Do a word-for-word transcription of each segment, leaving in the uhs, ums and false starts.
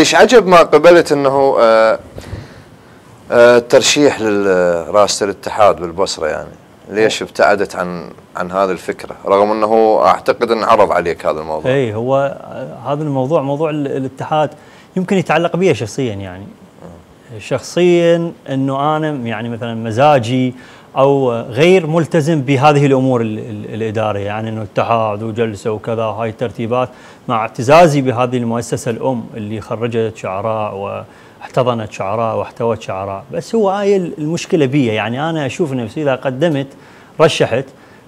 ليش عجب ما قبلت انه آه آه ترشيح لرئاسة الاتحاد بالبصرة، يعني ليش ابتعدت عن عن هذه الفكرة رغم انه اعتقد ان عرض عليك هذا الموضوع؟ اي هو هذا الموضوع موضوع الاتحاد يمكن يتعلق بي شخصيا، يعني شخصيا انه انا يعني مثلا مزاجي او غير ملتزم بهذه الامور الاداريه، يعني انه اتحاد وجلسه وكذا هاي الترتيبات، مع اعتزازي بهذه المؤسسه الام اللي خرجت شعراء واحتضنت شعراء واحتوت شعراء، بس هو هاي المشكله بي، يعني انا اشوف نفسي اذا قدمت رشحت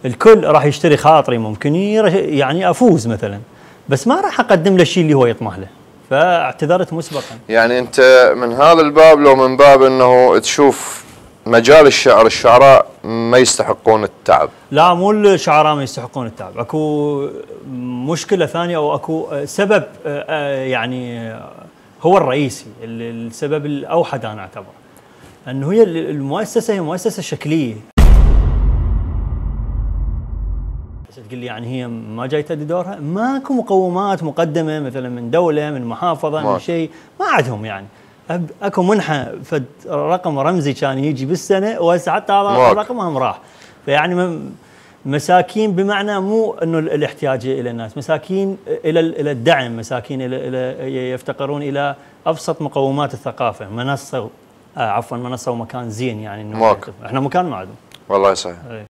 الكل راح يشتري خاطري، ممكن يعني افوز مثلا، بس ما راح اقدم له الشيء اللي هو يطمح له، فاعتذرت مسبقا. يعني انت من هذا الباب لو من باب انه تشوف مجال الشعر الشعراء ما يستحقون التعب؟ لا، مو الشعراء ما يستحقون التعب، اكو مشكله ثانيه او اكو سبب يعني هو الرئيسي، السبب الاوحد انا اعتبره انه هي المؤسسه هي مؤسسه شكليه. تقول لي يعني هي ما جاي تأدي دورها، ماكو مقومات مقدمه مثلا من دوله من محافظه ماك. من شيء ما عندهم، يعني اكو منحه فد رقم رمزي كان يجي بالسنه وهسه حتى هذا الرقم هم راح، فيعني مساكين بمعنى مو انه الاحتياج الى الناس، مساكين الى الى الدعم، مساكين الى, إلى يفتقرون الى ابسط مقومات الثقافه، منصه آه عفوا منصه ومكان زين، يعني انه احنا مكان معدوم والله صحيح.